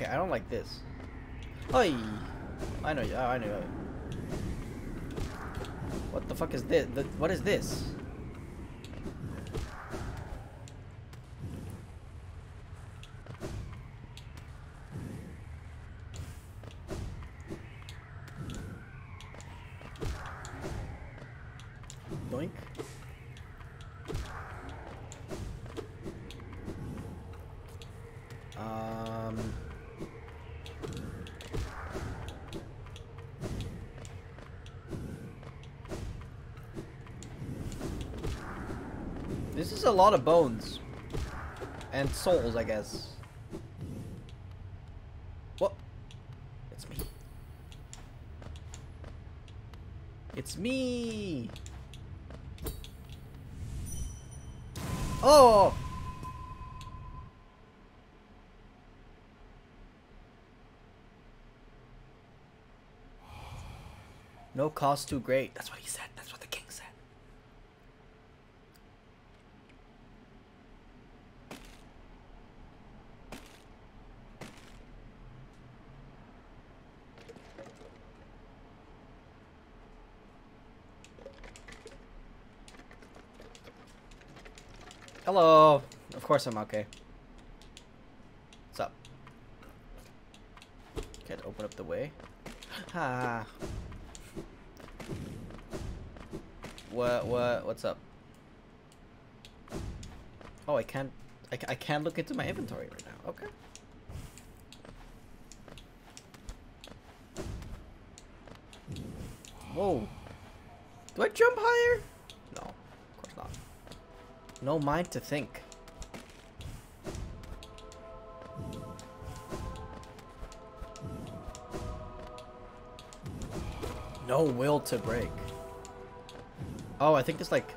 Okay, I don't like this. Oi! I know you. Oh, I know. What the fuck is this? What is this? Doink. This is a lot of bones and souls, I guess. What? It's me. It's me. Oh. No cost too great. That's what he said. That's what the king said. Hello. Of course I'm okay. What's up? Can't open up the way. Ah. What's up? Oh, I can't look into my inventory right now. Okay. Whoa. Do I jump higher? No, of course not. No mind to think. No will to break. Oh, I think it's like...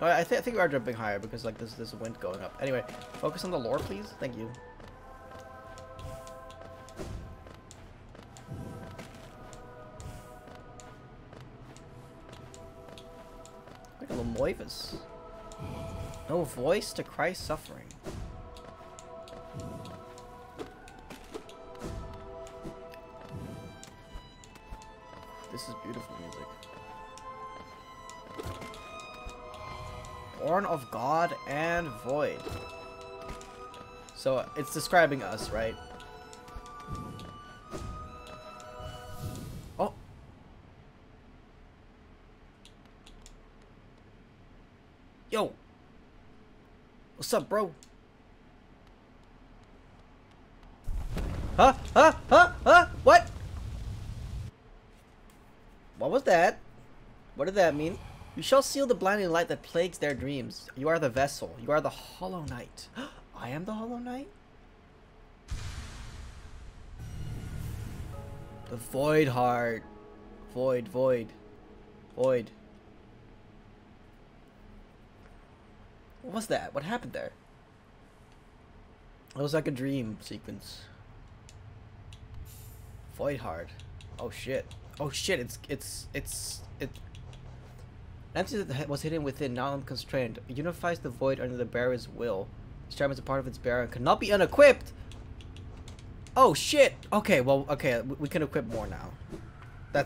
I think we are jumping higher because like this wind going up. Anyway, focus on the lore, please. Thank you. Like a little Moivas. No voice to cry suffering. This is beautiful music. Born of God and Void. So it's describing us, right? Oh. Yo. What's up, bro? Huh? What? What was that? What did that mean? You shall seal the blinding light that plagues their dreams. You are the vessel. You are the Hollow Knight. I am the Hollow Knight? The Void Heart. Void. What was that? What happened there? It was like a dream sequence. Void Heart. Oh shit. It's Nancy that was hidden within, now unconstrained. It unifies the void under the bearer's will. Its charm is a part of its bearer and cannot be unequipped! Oh shit! Okay, well, okay, we can equip more now.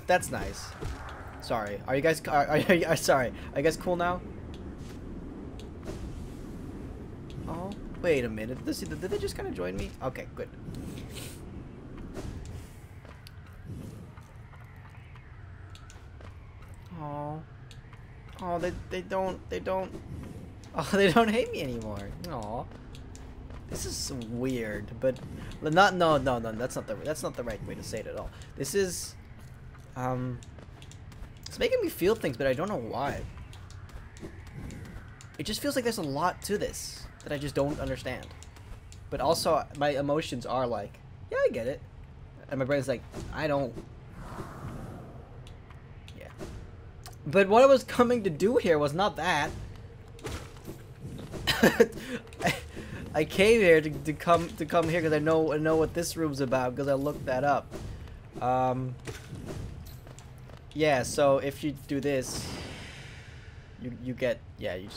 That's nice. Sorry, are you guys... sorry, are you guys cool now? Oh, wait a minute. Did they just kind of join me? Okay, good. Oh. Oh, they don't hate me anymore. Aw, this is weird, but not no. That's not the right way to say it at all. This is, it's making me feel things, but I don't know why. It just feels like there's a lot to this that I just don't understand. But also, my emotions are like, yeah, I get it, and my brain's like, I don't. But what I was coming to do here was not that. I came here to come here because I know what this room's about because I looked that up. Yeah. So if you do this, you get, yeah, you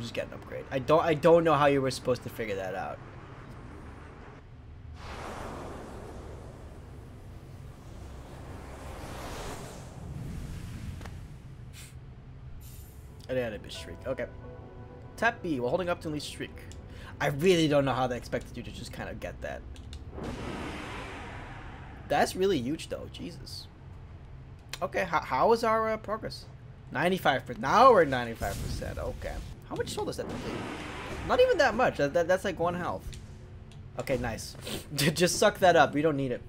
just get an upgrade. I don't know how you were supposed to figure that out. Inanimate Shriek. Okay. Tap B while holding up to unleash Shriek. I really don't know how they expected you to just kind of get that. That's really huge, though. Jesus. Okay, how is our progress? 95%. Now we're at 95%. Okay. How much soul does that complete? Not even that much. That's like 1 health. Okay, nice. Just suck that up. We don't need it.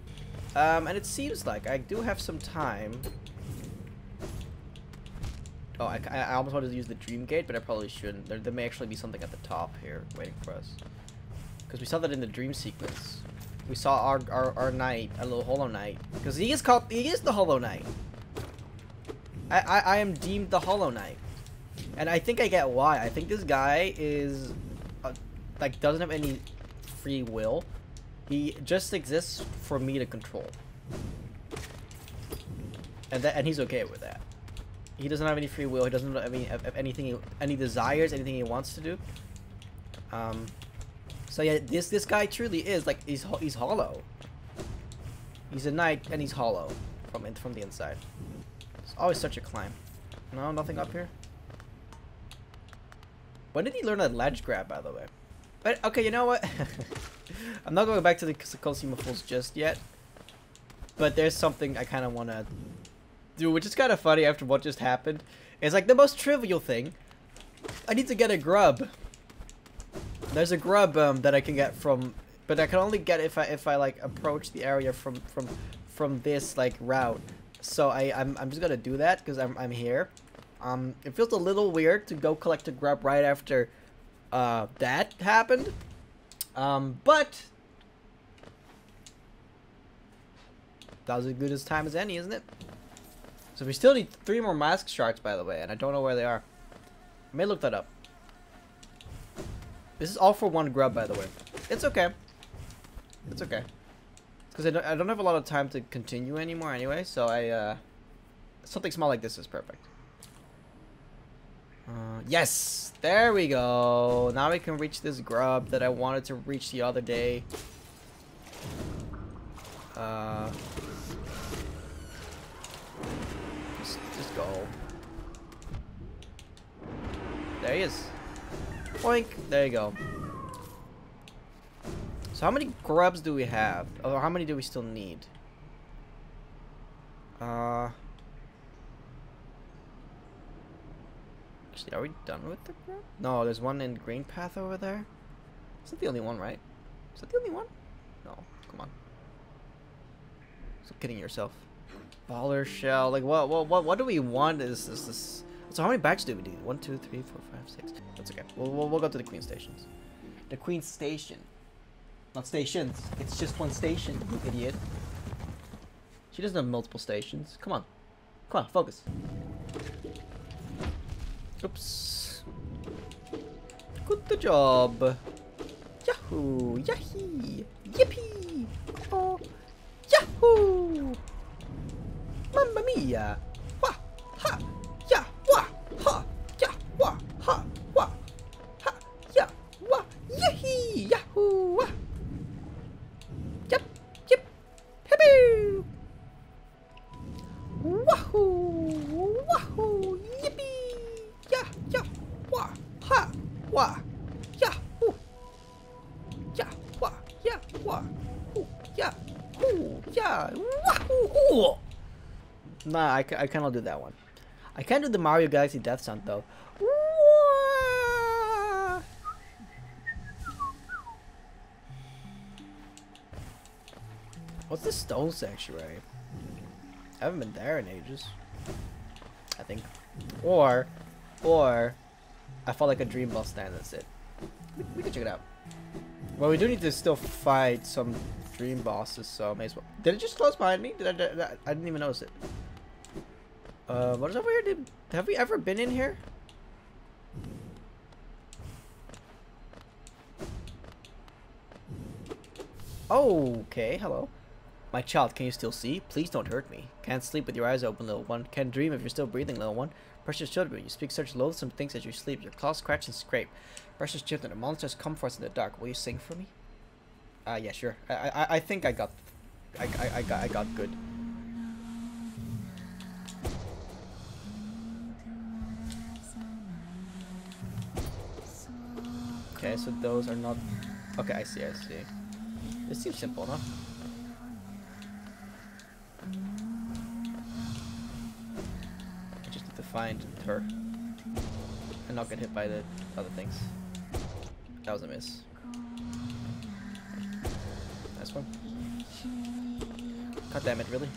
And it seems like I do have some time. Oh, I almost wanted to use the Dream Gate, but I probably shouldn't. There may actually be something at the top here waiting for us. Because we saw that in the dream sequence. We saw our knight, a little Hollow Knight. Because he is called, he is the Hollow Knight. I am deemed the Hollow Knight. And I think I get why. I think this guy is, like, doesn't have any free will. He just exists for me to control. And he's okay with that. He doesn't have any free will. He doesn't have any desires, anything he wants to do. So yeah, this guy truly is like he's hollow. He's a knight and he's hollow from the inside. It's always such a climb. No, nothing up here. When did he learn that ledge grab, by the way? But okay, you know what? I'm not going back to the Cosima Falls just yet. But there's something I kind of want to. Dude, which is kind of funny after what just happened. It's like the most trivial thing. I need to get a grub. There's a grub that I can get from, but I can only get if I like approach the area from this like route. So I'm just gonna do that because I'm here. It feels a little weird to go collect a grub right after that happened. But that was as good as time as any, isn't it? So we still need 3 more mask sharks, by the way, and I don't know where they are. I may look that up. This is all for 1 grub, by the way. It's okay. It's okay. Because I don't have a lot of time to continue anymore anyway, so something small like this is perfect. Yes! There we go! Now we can reach this grub that I wanted to reach the other day. Just go. There he is. Boink. There you go. So how many grubs do we have? Or how many do we still need? Actually, are we done with the grub? No, there's one in Green Path over there. Is that the only one, right? Is that the only one? No. Come on. Stop kidding yourself. Baller shell. Like what do we want? Is this? So how many bags do we need? 1, 2, 3, 4, 5, 6. That's okay. We'll go to the queen stations. The queen station, not stations. It's just 1 station. You idiot. She doesn't have multiple stations. Come on, come on, focus. Oops. Good job. Yahoo! Yahee! Yippee! Oh! Yahoo! Mamma mia! Wah! Ha! Ya! Wah! Ha! Ya! Wah! Ha! Wah! Ha! Ya! Wah! Yahee! Yahoo! Wah! Yep! Yep! Hippie! Wahoo! Wahoo! Yippee! Ya! Ya! Wah! Ha! Wah! Ya! Hoo! Ya! Wah! Ya! Wah! Hoo! Ya! Hoo! Ya! Wahoo! Hoo! Nah, I cannot do that one. I can do the Mario Galaxy death sound though. What's the stone sanctuary? I haven't been there in ages. I think. Or I felt like a dream boss stand, that's it. We can check it out. Well, we do need to still fight some dream bosses, so I may as well. Did it just close behind me? I didn't even notice it. What is over here? Have we ever been in here? Okay, hello. My child, can you still see? Please don't hurt me. Can't sleep with your eyes open, little one. Can't dream if you're still breathing, little one. Precious children, you speak such loathsome things as you sleep. Your claws scratch and scrape. Precious children, the monsters come for us in the dark. Will you sing for me? Yeah, sure. I think I got... I got good. Okay, so those are not... Okay, I see, I see. This seems simple, huh? I just need to find her. And not get hit by the other things. That was a miss. Nice one. God damn it, really?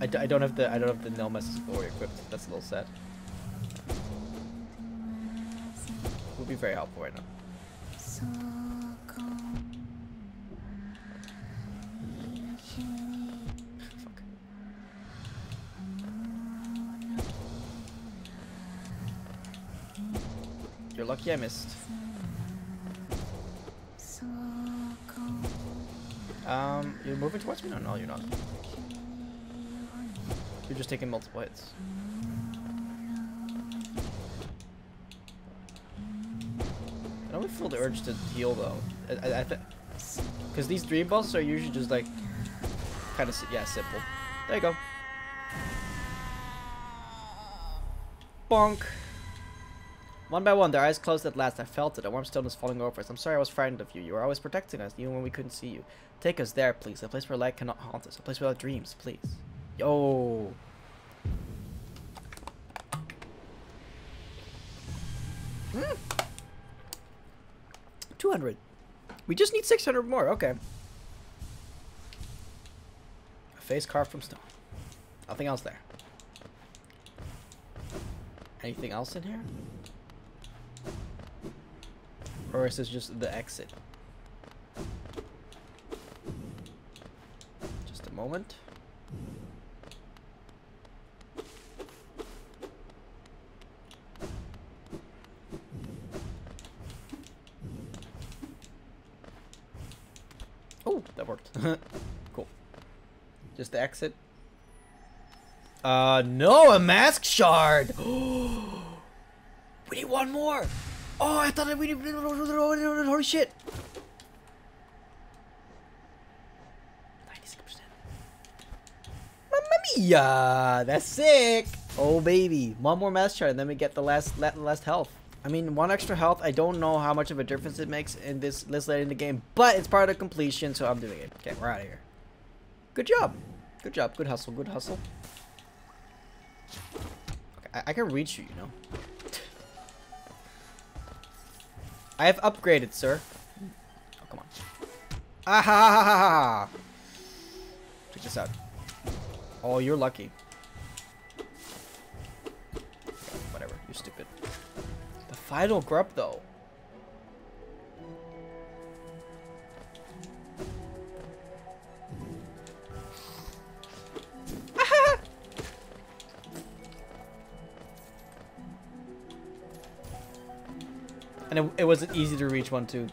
I don't have the Nailmaster's Glory equipped. That's a little sad. It would be very helpful right now. Fuck. You're lucky I missed. You're moving towards me? No, no, you're not. You're just taking multiple hits. I don't feel the urge to heal though, because these dream bosses are usually just like kind of simple. There you go. Bonk. One by one, their eyes closed at last. I felt it. A warm stillness falling over us. I'm sorry I was frightened of you. You were always protecting us, even when we couldn't see you. Take us there, please. A place where light cannot haunt us. A place without dreams, please. Yo. Mm. 200. We just need 600 more. Okay. A face carved from stone. Nothing else there. Anything else in here? Or is this just the exit? Just a moment. Cool. Just the exit. No, a mask shard. We need one more. Oh, I thought we needed. Holy shit. 96%. Mamma mia! That's sick. Oh baby, one more mask shard, and then we get the last health. I mean, one extra health, I don't know how much of a difference it makes in this late in the game, but it's part of completion, so I'm doing it. Okay, we're out of here. Good job. Good job. Good hustle. Good hustle. Okay, I can reach you, you know. I have upgraded, sir. Oh, come on. Ah ha ha ha ha! Check this out. Oh, you're lucky. Okay, whatever, you're stupid. Final grub though. And it was an easy to reach one too.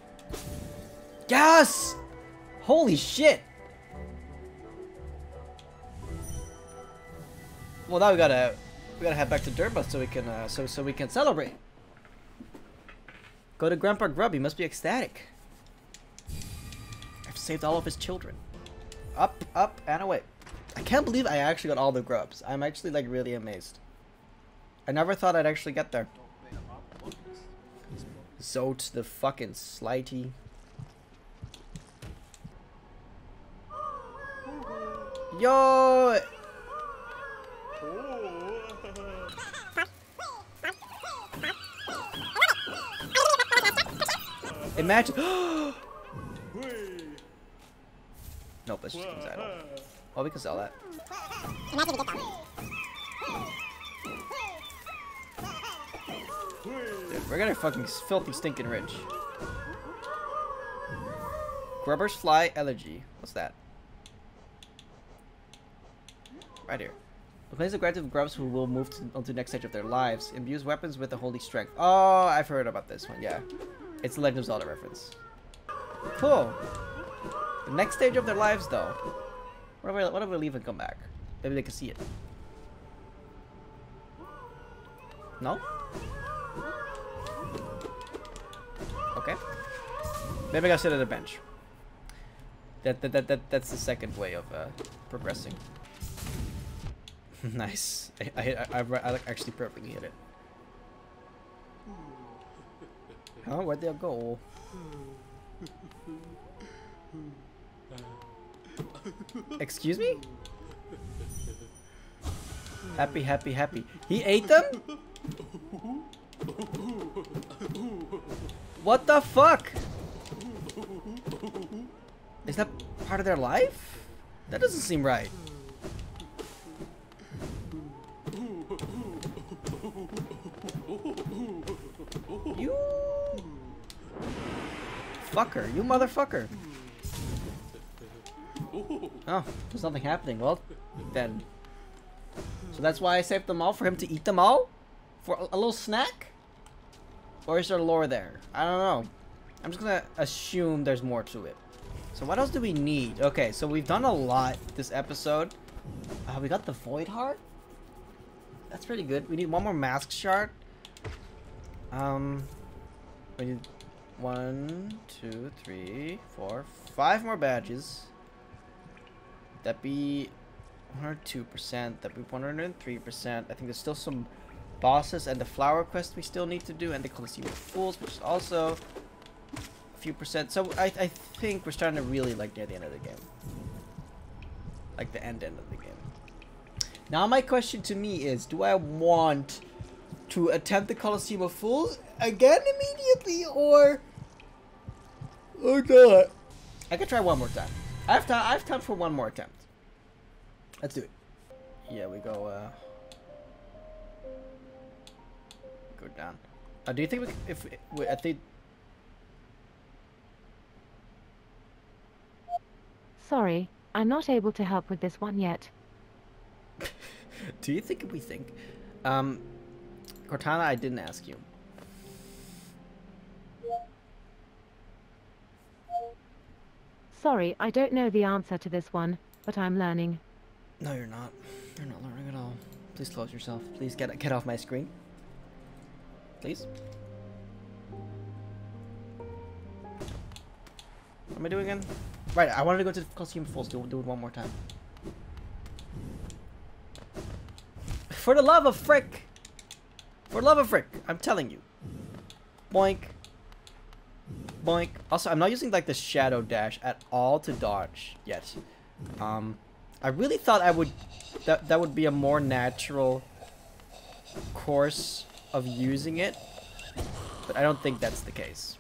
Yes! Holy shit! Well, now we gotta head back to Durba so we can so we can celebrate. Go to Grandpa Grub, he must be ecstatic. I've saved all of his children. Up, up, and away. I can't believe I actually got all the grubs. I'm actually like really amazed. I never thought I'd actually get there. Zote the fucking slighty. Yo! Imagine. Nope, that's just comes idle. Oh, we can sell that. Dude, we're gonna fucking filthy stinking rich. Grubber's Fly Elegy. What's that? Right here. The place of gratitude of grubs who will move onto the next stage of their lives. Imbues weapons with the holy strength. Oh, I've heard about this one, yeah. It's a Legend of Zelda reference. Cool. The next stage of their lives, though. What if we leave and come back? Maybe they can see it. No? Okay. Maybe I gotta sit at a bench. That's the second way of progressing. Nice. I actually perfectly hit it. Huh? Where'd they go? Excuse me? Happy, happy, happy. He ate them? What the fuck? Is that part of their life? That doesn't seem right. You fucker, you motherfucker. Oh, there's nothing happening. Well, then. So that's why I saved them all, for him to eat them all? For a little snack? Or is there lore there? I don't know. I'm just gonna assume there's more to it. So what else do we need? Okay, so we've done a lot this episode. We got the Void Heart? That's pretty good. We need one more mask shard. We need 5 more badges. That'd be 102%, that'd be 103%. I think there's still some bosses and the flower quest we still need to do, and the Colosseum of Fools, which is also a few percent. So I think we're starting to really like near the end of the game. Like the end of the game. Now my question to me is, do I want to attempt the Colosseum of Fools again immediately or not? I could try one more time. I have time for one more attempt. Let's do it. Yeah, we go, go down. Do you think we can, Sorry, I'm not able to help with this one yet. Do you think we think? Cortana, I didn't ask you. Sorry, I don't know the answer to this one, but I'm learning. No, you're not. You're not learning at all. Please close yourself. Please get off my screen. Please. What am I doing again? Right, I wanted to go to the Colosseum of Fools. Do it one more time. For the love of frick! For the love of frick! I'm telling you. Boink. Boink. Also, I'm not using like the Shadow Dash at all to dodge yet. I really thought I would, that would be a more natural course of using it, but I don't think that's the case.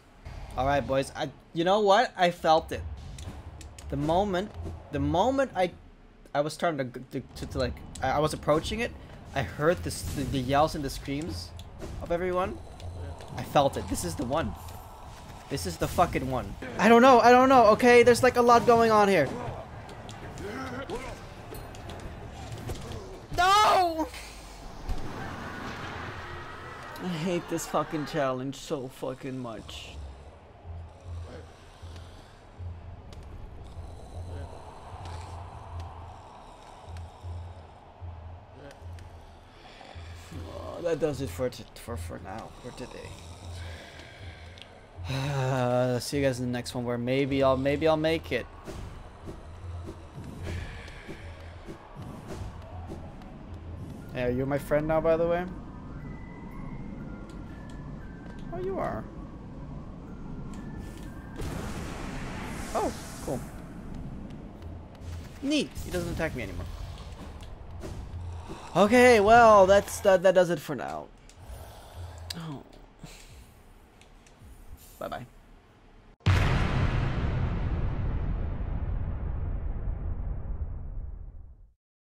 All right, boys. You know what? I felt it. The moment I was starting to like, I was approaching it. I heard the yells and the screams of everyone. I felt it. This is the one. This is the fucking one. I don't know. I don't know. Okay, there's like a lot going on here. No! I hate this fucking challenge so fucking much. Oh, that does it for now, for today. See you guys in the next one, where maybe I'll make it. Hey, are you my friend now, by the way? Oh, you are. Oh, cool. Neat. He doesn't attack me anymore. Okay, well, that does it for now. Oh. Bye-bye.